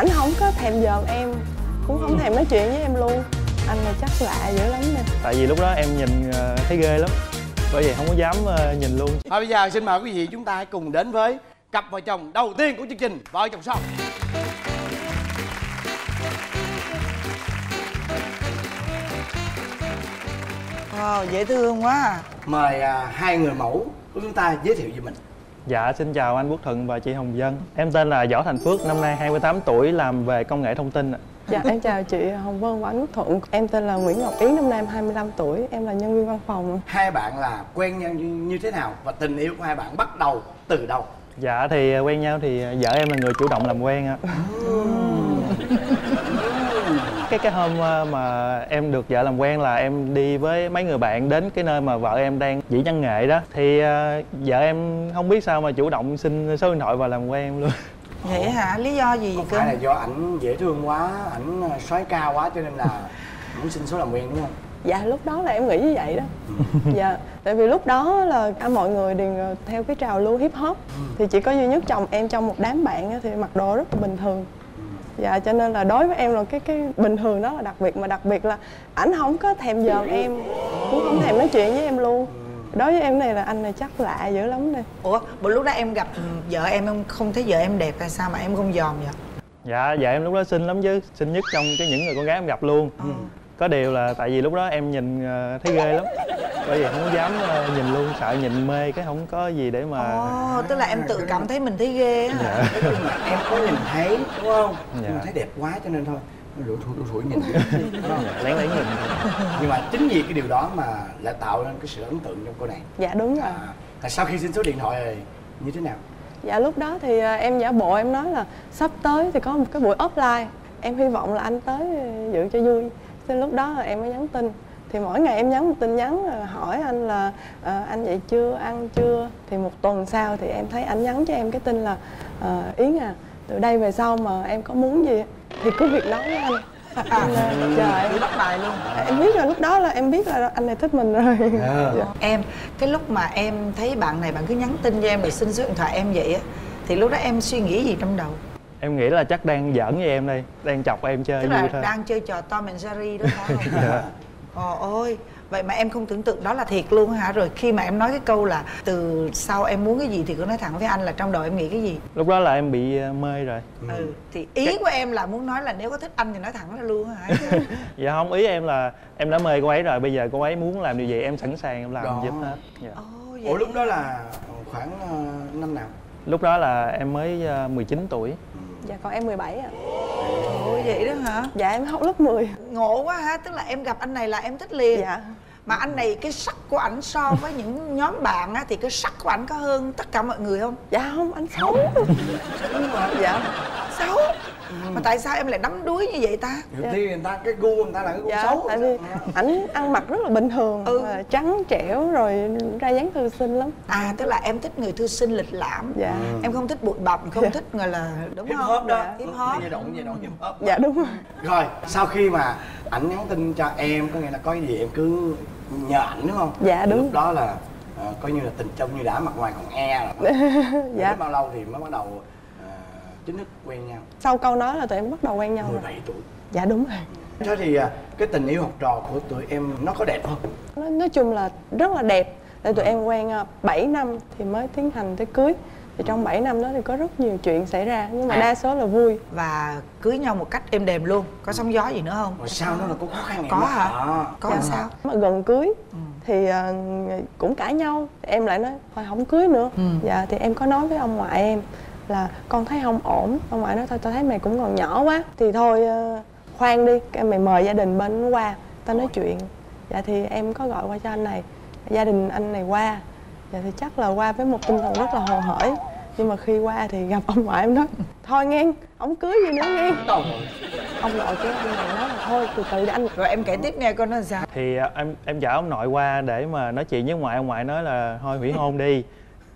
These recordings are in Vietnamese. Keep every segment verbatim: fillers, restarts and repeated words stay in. Ảnh không có thèm dòm em, cũng không thèm nói chuyện với em luôn. Anh này chắc lạ dữ lắm nè. Tại vì lúc đó em nhìn thấy ghê lắm, bởi vậy không có dám nhìn luôn. Thôi bây giờ xin mời quý vị chúng ta hãy cùng đến với cặp vợ chồng đầu tiên của chương trình Vợ Chồng Son. Wow, dễ thương quá à. Mời à, hai người mẫu của chúng ta giới thiệu về mình. Dạ, xin chào anh Quốc Thuận và chị Hồng Vân. Em tên là Võ Thành Phước, năm nay hai mươi tám tuổi, làm về công nghệ thông tin ạ. Dạ, em chào chị Hồng Vân và anh Quốc Thuận. Em tên là Nguyễn Ngọc Yến, năm nay em hai mươi lăm tuổi, em là nhân viên văn phòng. Hai bạn là quen nhau như thế nào và tình yêu của hai bạn bắt đầu từ đâu? Dạ, thì quen nhau thì vợ em là người chủ động làm quen ạ. Cái cái hôm mà em được vợ làm quen là em đi với mấy người bạn đến cái nơi mà vợ em đang dĩ văn nghệ đó. Thì vợ em không biết sao mà chủ động xin số điện thoại và làm quen luôn. Vậy hả? Lý do gì vậy cơ? Phải là do ảnh dễ thương quá, ảnh soái ca quá cho nên là muốn xin số làm quen đúng không? Dạ lúc đó là em nghĩ như vậy đó. Dạ tại vì lúc đó là cả mọi người đều theo cái trào lưu hip hop. Thì chỉ có duy nhất chồng em trong một đám bạn thì mặc đồ rất là bình thường. Dạ cho nên là đối với em là cái cái bình thường đó là đặc biệt, mà đặc biệt là ảnh không có thèm dòm em, cũng không thèm nói chuyện với em luôn. Đối với em này là anh này chắc lạ dữ lắm nè. Ủa, bữa lúc đó em gặp vợ em em không thấy vợ em đẹp hay sao mà em không dòm vậy? Dạ vợ em lúc đó xinh lắm chứ, xinh nhất trong cái những người con gái em gặp luôn. Ừ. Có điều là tại vì lúc đó em nhìn thấy ghê lắm, bởi vậy không dám nhìn luôn, sợ nhìn mê cái không có gì để mà... Ồ, tức là em tự cảm thấy mình thấy ghê á. Dạ. Em có nhìn thấy đúng không? Dạ. Mình thấy đẹp quá cho nên thôi đủ thủi đủ thủi nhìn lén lén nhìn. Nhưng mà chính vì cái điều đó mà lại tạo nên cái sự ấn tượng trong cô này. Dạ đúng rồi. À, là sau khi xin số điện thoại rồi như thế nào? Dạ lúc đó thì em giả bộ em nói là sắp tới thì có một cái buổi offline, em hy vọng là anh tới dự cho vui. Lúc đó là em mới nhắn tin, thì mỗi ngày em nhắn một tin nhắn hỏi anh là à, anh dậy chưa, ăn chưa. Thì một tuần sau thì em thấy anh nhắn cho em cái tin là à, Yến à, từ đây về sau mà em có muốn gì thì cứ việc nói với anh. À, nên, trời bắt bài luôn. Em biết rồi, lúc đó là em biết là anh này thích mình rồi. Yeah. Dạ. Em cái lúc mà em thấy bạn này bạn cứ nhắn tin cho em rồi xin số điện thoại em vậy á, thì lúc đó em suy nghĩ gì trong đầu? Em nghĩ là chắc đang giỡn với em đây, đang chọc em chơi. Tức là thôi, đang chơi trò Tom and Jerry đó phải không? Dạ. Ồ ôi, vậy mà em không tưởng tượng đó là thiệt luôn hả? Rồi khi mà em nói cái câu là từ sau em muốn cái gì thì cứ nói thẳng với anh, là trong đầu em nghĩ cái gì? Lúc đó là em bị mê rồi. Ừ, thì ý cái... của em là muốn nói là nếu có thích anh thì nói thẳng ra luôn hả? Dạ không, ý em là em đã mê cô ấy rồi, bây giờ cô ấy muốn làm điều gì em sẵn sàng em làm giúp hết. Dạ. Ồ, vậy... Ủa lúc đó là khoảng năm nào? Lúc đó là em mới mười chín tuổi. Dạ còn em mười bảy ạ. Ôi vậy đó hả? Dạ em học lớp mười. Ngộ quá ha, tức là em gặp anh này là em thích liền. Dạ. Mà anh này cái sắc của ảnh so với những nhóm bạn á thì cái sắc của ảnh có hơn tất cả mọi người không? Dạ không, anh xấu. Dạ xấu. Ừ. Mà tại sao em lại đắm đuối như vậy ta? Dạ. Thì người ta cái gu người ta là cái gu dạ, xấu. Tại vì ảnh ăn mặc rất là bình thường. Ừ. Trắng trẻo rồi ra dáng thư sinh lắm. À tức là em thích người thư sinh lịch lãm. Dạ. Ừ. Em không thích bụi bặm, không dạ. thích người là đúng hiếp không? Hip hop đó. Hip hop. Giai đoạn giai đoạn hip hop. Dạ đúng rồi. Rồi sau khi mà ảnh nhắn tin cho em có nghĩa là có gì em cứ nhờ ảnh đúng không? Dạ đúng. Lúc đó là à, coi như là tình trong như đã, mặt ngoài còn e rồi. Dạ. Đến bao lâu thì mới bắt đầu chính thức quen nhau? Sau câu nói là tụi em bắt đầu quen nhau. Mười bảy tuổi. Dạ đúng rồi. Thế thì cái tình yêu học trò của tụi em nó có đẹp không? Nói, nói chung là rất là đẹp. Tại tụi em quen bảy năm thì mới tiến hành tới cưới. Thì trong bảy năm đó thì có rất nhiều chuyện xảy ra, nhưng mà à. đa số là vui. Và cưới nhau một cách êm đềm luôn. Có sóng gió gì nữa không? Rồi sao nó là có khó khăn? Có hả? À. Có dạ, sao? Mà gần cưới ừ. thì uh, cũng cãi nhau. Em lại nói thôi không cưới nữa. Ừ. Dạ thì em có nói với ông ngoại em là con thấy không ổn. Ông ngoại nói thôi tao thấy mày cũng còn nhỏ quá thì thôi khoan đi, em mày mời gia đình bên qua tao nói chuyện. Dạ thì em có gọi qua cho anh này, gia đình anh này qua. Dạ thì chắc là qua với một tinh thần rất là hồ hởi, nhưng mà khi qua thì gặp ông ngoại em nói thôi ngang, ổng cưới gì nữa ngang. Ông nội cái anh này nói là thôi từ từ để anh. Rồi em kể tiếp nghe coi nó làm sao. Thì em em chở ông nội qua để mà nói chuyện với ngoại. Ông ngoại nói là thôi hủy hôn đi.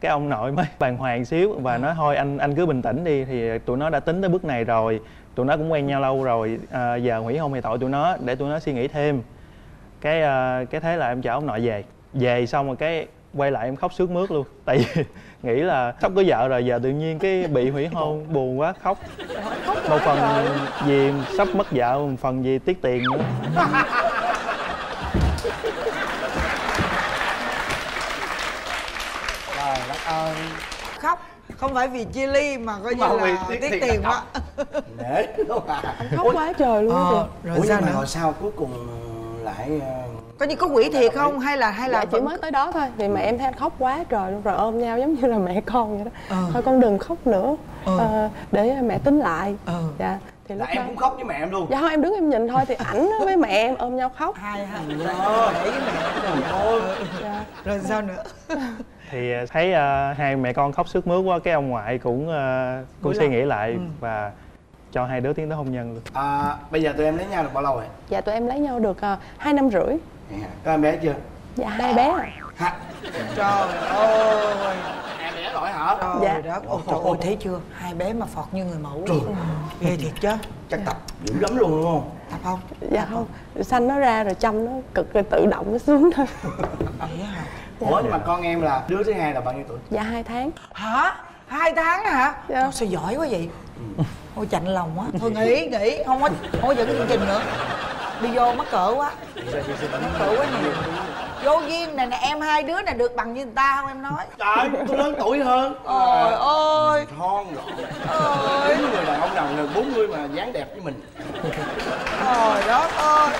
Cái ông nội mới bàng hoàng xíu và nói thôi anh anh cứ bình tĩnh đi, thì tụi nó đã tính tới bước này rồi, tụi nó cũng quen nhau lâu rồi, à, giờ hủy hôn thì tội tụi nó, để tụi nó suy nghĩ thêm. Cái à, cái thế là em chở ông nội về. Về xong rồi cái quay lại em khóc sướt mướt luôn, tại vì nghĩ là sắp cưới vợ rồi giờ tự nhiên cái bị hủy hôn, buồn quá khóc. một phần vì sắp mất vợ, một phần vì tiếc tiền nữa. Trời đất ơi, khóc không phải vì chia ly mà coi như là tiếc, tiếc tiền quá. Để luôn à, khóc quá trời luôn. Ờ, rồi ủa sao mà hồi sau cuối cùng lại coi như có quỷ thiệt không hay là hay là dạ, chỉ mới tới đó thôi vì mà em thấy anh khóc quá trời luôn rồi ôm nhau giống như là mẹ con vậy đó. Ừ. Thôi con đừng khóc nữa. Ừ. Ờ, để mẹ tính lại. Ừ. Dạ thì lúc là đó... em cũng khóc với mẹ em luôn. Dạ không, em đứng em nhìn thôi thì ảnh với mẹ em ôm nhau khóc hai hai để với mẹ ôm. Dạ. Rồi sao nữa? Thì thấy uh, hai mẹ con khóc sướt mướt quá, cái ông ngoại cũng uh, cũng suy nghĩ lại. Ừ. Và cho hai đứa tiến tới hôn nhân luôn. À, bây giờ tụi em lấy nhau được bao lâu rồi? Dạ tụi em lấy nhau được uh, hai năm rưỡi. Yeah. Có em bé chưa? Dạ hai bé rồi. Hả? Trời ơi, em bé rồi hả? Trời dạ. Đất. Ôi, trời ơi, thấy chưa? Hai bé mà phọt như người mẫu. Trời. Ghê thiệt chứ. Chắc tập dữ lắm luôn đúng không? Tập không? Dạ tập không. Xanh nó ra rồi chăm nó cực rồi tự động nó xuống thôi. Vậy hả? Dạ. Ủa nhưng mà con em là đứa thứ hai là bao nhiêu tuổi? Dạ hai tháng. Hả? Hai tháng hả? Dạ. Sao giỏi quá vậy? Ừ. Ôi chạnh lòng quá. Thôi nghỉ, nghỉ, không có không có dẫn chương trình nữa. Đi vô mắc cỡ quá. Mắc cỡ quá nhiều. Vô duyên này nè, em hai đứa này được bằng như người ta không em nói? Trời, tôi lớn tuổi hơn. Trời ơi. Thon gọn. Ôi. Đúng người đàn ông nào gần bốn mươi mà dáng đẹp với mình. Trời đất ơi.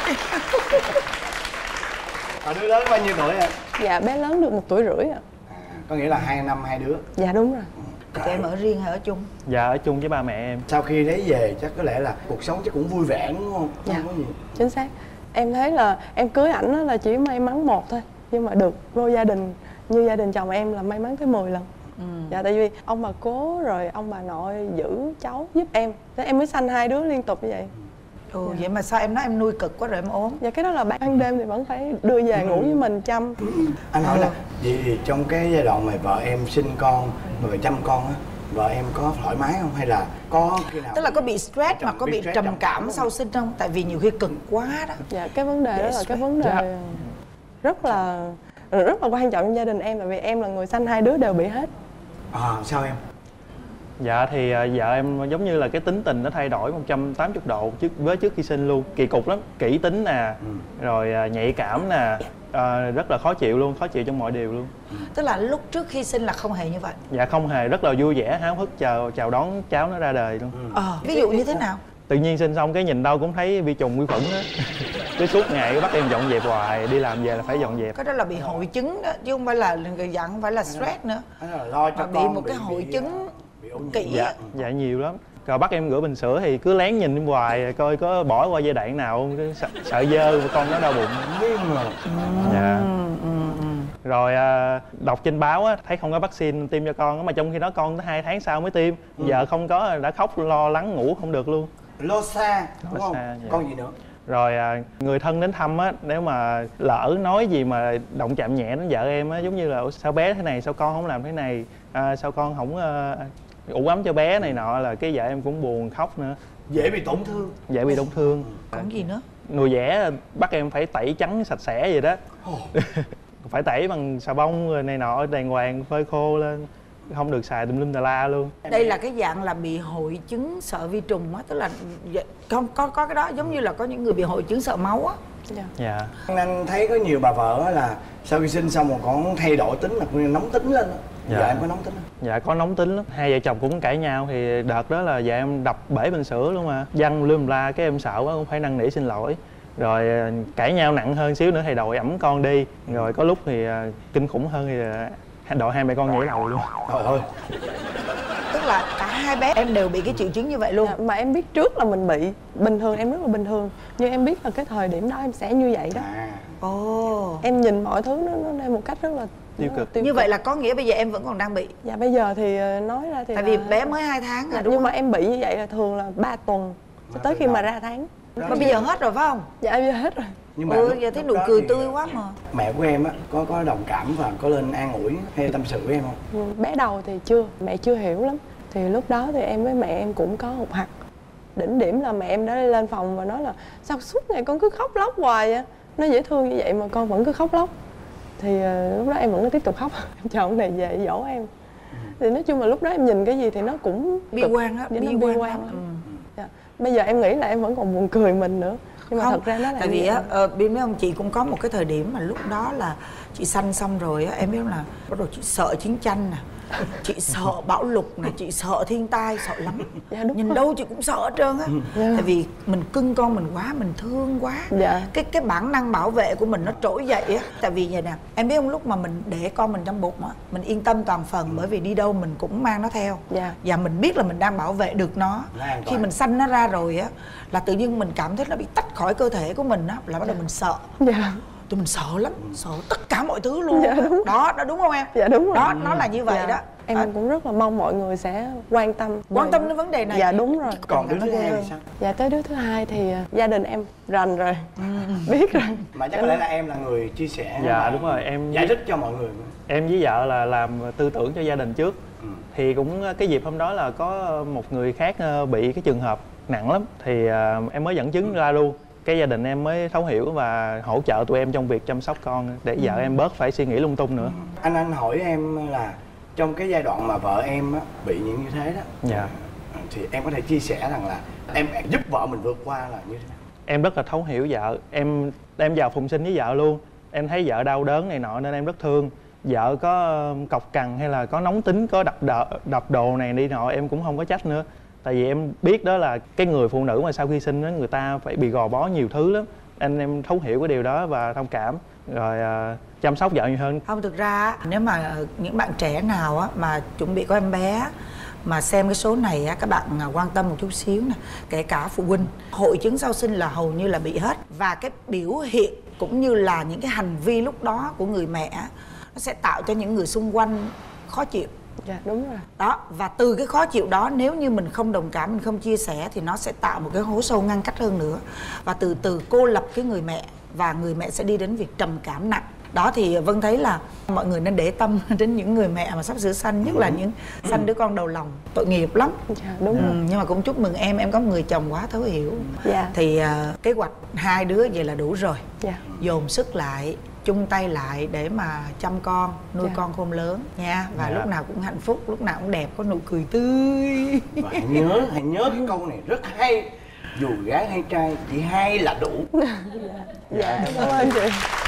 Còn đứa lớn bao nhiêu tuổi em? Dạ, bé lớn được một tuổi rưỡi ạ. À, có nghĩa là hai năm hai đứa. Dạ đúng rồi. Tụi em ở riêng hay ở chung? Dạ ở chung với ba mẹ em. Sau khi lấy về chắc có lẽ là cuộc sống chắc cũng vui vẻ đúng không? Dạ không có gì. Chính xác. Em thấy là em cưới ảnh là chỉ may mắn một thôi. Nhưng mà được vô gia đình như gia đình chồng em là may mắn tới mười lần. Ừ. Dạ tại vì ông bà cố rồi ông bà nội giữ cháu giúp em. Thế em mới sanh hai đứa liên tục như vậy. Ừ dạ. Vậy mà sao em nói em nuôi cực quá rồi em ốm? Dạ cái đó là ban đêm thì vẫn phải đưa về ngủ với mình chăm. Anh hỏi nè, vậy thì trong cái giai đoạn mà vợ em sinh con rồi chăm con á, vợ em có thoải mái không hay là có khi nào? Tức là có bị stress mà có bị trầm cảm sau sinh không? Tại vì nhiều khi cực quá đó. Dạ cái vấn đề đó là cái vấn đề rất là rất là quan trọng trong gia đình em, tại vì em là người sanh hai đứa đều bị hết. À sao em? Dạ thì vợ em giống như là cái tính tình nó thay đổi một trăm tám mươi độ trước với trước khi sinh luôn. Kỳ cục lắm, kỹ tính nè, ừ. Rồi nhạy cảm nè, à, rất là khó chịu luôn, khó chịu trong mọi điều luôn. Tức là lúc trước khi sinh là không hề như vậy? Dạ không hề, rất là vui vẻ, háo hức chào chào đón cháu nó ra đời luôn. Ừ. Ờ, ví dụ như thế nào? Tự nhiên sinh xong cái nhìn đâu cũng thấy vi trùng vi khuẩn đó. Cứ suốt ngày bắt em dọn dẹp hoài, đi làm về là phải dọn dẹp. Cái đó là bị hội chứng đó, chứ không phải là dặn, không phải là stress nữa. Là lo cho mà bị con, một bị, cái hội bị... chứng... Kỹ dạ, dạ nhiều lắm. Rồi bắt em rửa bình sữa thì cứ lén nhìn em hoài coi có bỏ qua giai đoạn nào không, cái sợ dơ con nó đau bụng. Dạ. Rồi đọc trên báo á, thấy không có vaccine tiêm cho con, mà trong khi đó con tới hai tháng sau mới tiêm. Giờ không có đã khóc lo lắng ngủ không được luôn. Lo xa đúng không? Con gì nữa? Rồi người thân đến thăm á, nếu mà lỡ nói gì mà động chạm nhẹ đến vợ em á, giống như là sao bé thế này, sao con không làm thế này, à, sao con không uh, ủ ấm cho bé này nọ, là cái vợ em cũng buồn khóc nữa. Dễ bị tổn thương. Dễ bị tổn thương. Còn gì nữa? Nuôi dẻ bắt em phải tẩy trắng sạch sẽ vậy đó. Oh. Phải tẩy bằng xà bông rồi này nọ, đàng hoàng phơi khô lên, không được xài tùm lum tà la luôn. Đây là cái dạng là bị hội chứng sợ vi trùng á, tức là không có có cái đó giống như là có những người bị hội chứng sợ máu á. Dạ. Anh thấy có nhiều bà vợ là sau khi sinh xong mà còn thay đổi tính, là nóng tính lên đó. Dạ. Dạ em có nóng tính không? Dạ có nóng tính lắm. Hai vợ chồng cũng cãi nhau thì đợt đó là dạ em đập bể bình sữa luôn mà. Văng lum la cái em sợ quá cũng phải năn nỉ xin lỗi. Rồi cãi nhau nặng hơn xíu nữa thì đòi ẵm con đi. Rồi có lúc thì kinh khủng hơn thì đòi hai mẹ con nhảy lầu luôn. Trời ơi. Tức là cả hai bé em đều bị cái triệu chứng như vậy luôn. Dạ, mà em biết trước là mình bị. Bình thường em rất là bình thường, nhưng em biết là cái thời điểm đó em sẽ như vậy đó. Ồ. À. Em nhìn mọi thứ nó nó một cách rất là tiêu cực. Tiêu như cực. Vậy là có nghĩa bây giờ em vẫn còn đang bị? Dạ bây giờ thì nói ra thì tại là... vì bé mới hai tháng rồi đúng nhưng không? Mà em bị như vậy là thường là ba tuần cho tới khi mà ra tháng. Đó mà bây giờ hết rồi phải không? Dạ bây giờ hết rồi. Nhưng mà ừ, giờ thấy nụ cười tươi quá mà. Mẹ của em á có có đồng cảm và có lên an ủi hay tâm sự với em không? Bé đầu thì chưa, mẹ chưa hiểu lắm. Thì lúc đó thì em với mẹ em cũng có hụt hặc. Đỉnh điểm là mẹ em đã lên phòng và nói là sao suốt ngày con cứ khóc lóc hoài vậy? Nó dễ thương như vậy mà con vẫn cứ khóc lóc. Thì uh, lúc đó em vẫn tiếp tục khóc. Em chờ ông này về dỗ em. Thì nói chung là lúc đó em nhìn cái gì thì nó cũng... Bi quan á, bi quan lắm. Dạ. Bây giờ em nghĩ là em vẫn còn buồn cười mình nữa. Nhưng mà không, thật ra nó là tại vì á, bên mấy ông chị cũng có một cái thời điểm mà lúc đó là chị sanh xong rồi á, em biết là bắt đầu chị sợ chiến tranh nè, chị sợ bão lụt nè, chị sợ thiên tai, sợ lắm. Dạ, nhìn rồi. Đâu chị cũng sợ hết trơn á. Dạ. Tại vì mình cưng con mình quá, mình thương quá. Dạ. Cái cái bản năng bảo vệ của mình nó trỗi dậy á. Tại vì vậy nè, em biết không, lúc mà mình để con mình trong bụng á, mình yên tâm toàn phần, bởi vì đi đâu mình cũng mang nó theo. Dạ. Và mình biết là mình đang bảo vệ được nó. Dạ. Khi mình sanh nó ra rồi á, là tự nhiên mình cảm thấy nó bị tách khỏi cơ thể của mình á, là bắt đầu mình sợ. Dạ. Tụi mình sợ lắm, sợ tất cả mọi thứ luôn. Dạ, đúng. Đó, đó đúng không em? Dạ đúng rồi. Đó, nó là như vậy. Dạ. Đó. Em à. Cũng rất là mong mọi người sẽ quan tâm quan tâm đến vấn đề này. Dạ đúng rồi. Còn, còn đứa thứ hai thì sao? Dạ tới đứa thứ hai thì gia đình em rành rồi. Ừ. Biết rồi. Mà chắc có lẽ là em là người chia sẻ. Dạ đúng rồi, em giải thích cho mọi người. Em với vợ là làm tư tưởng cho gia đình trước. Ừ. Thì cũng cái dịp hôm đó là có một người khác bị cái trường hợp nặng lắm, thì em mới dẫn chứng ừ. ra luôn. Cái gia đình em mới thấu hiểu và hỗ trợ tụi em trong việc chăm sóc con, để vợ em bớt phải suy nghĩ lung tung nữa. Anh anh hỏi em là trong cái giai đoạn mà vợ em bị những như thế đó. Dạ. Thì em có thể chia sẻ rằng là em giúp vợ mình vượt qua là như thế nào? Em rất là thấu hiểu vợ. Em em vào phụng sinh với vợ luôn. Em thấy vợ đau đớn này nọ nên em rất thương. Vợ có cọc cằn hay là có nóng tính, có đập đợ, đập đồ này đi nọ em cũng không có trách nữa. Tại vì em biết đó là cái người phụ nữ mà sau khi sinh đó, người ta phải bị gò bó nhiều thứ lắm. Anh em thấu hiểu cái điều đó và thông cảm, rồi uh, chăm sóc vợ nhiều hơn. Không, thực ra nếu mà những bạn trẻ nào á, mà chuẩn bị có em bé mà xem cái số này á, các bạn quan tâm một chút xíu nè. Kể cả phụ huynh, hội chứng sau sinh là hầu như là bị hết. Và cái biểu hiện cũng như là những cái hành vi lúc đó của người mẹ nó sẽ tạo cho những người xung quanh khó chịu. Dạ đúng rồi. Đó, và từ cái khó chịu đó, nếu như mình không đồng cảm, mình không chia sẻ thì nó sẽ tạo một cái hố sâu ngăn cách hơn nữa. Và từ từ cô lập cái người mẹ, và người mẹ sẽ đi đến việc trầm cảm nặng. Đó thì Vân thấy là mọi người nên để tâm đến những người mẹ mà sắp sửa sanh, nhất là những sanh đứa con đầu lòng, tội nghiệp lắm. Dạ đúng rồi. Ừ, nhưng mà cũng chúc mừng em, em có người chồng quá thấu hiểu. Dạ. Thì uh, kế hoạch hai đứa vậy là đủ rồi. Dạ. Dồn sức lại, chung tay lại để mà chăm con, nuôi yeah. con khôn lớn nha. Và yeah. lúc nào cũng hạnh phúc, lúc nào cũng đẹp, có nụ cười tươi. Và hãy nhớ, hãy nhớ cái câu này rất hay: dù gái hay trai, chỉ hay là đủ. Dạ, yeah. yeah. yeah. Cảm ơn chị.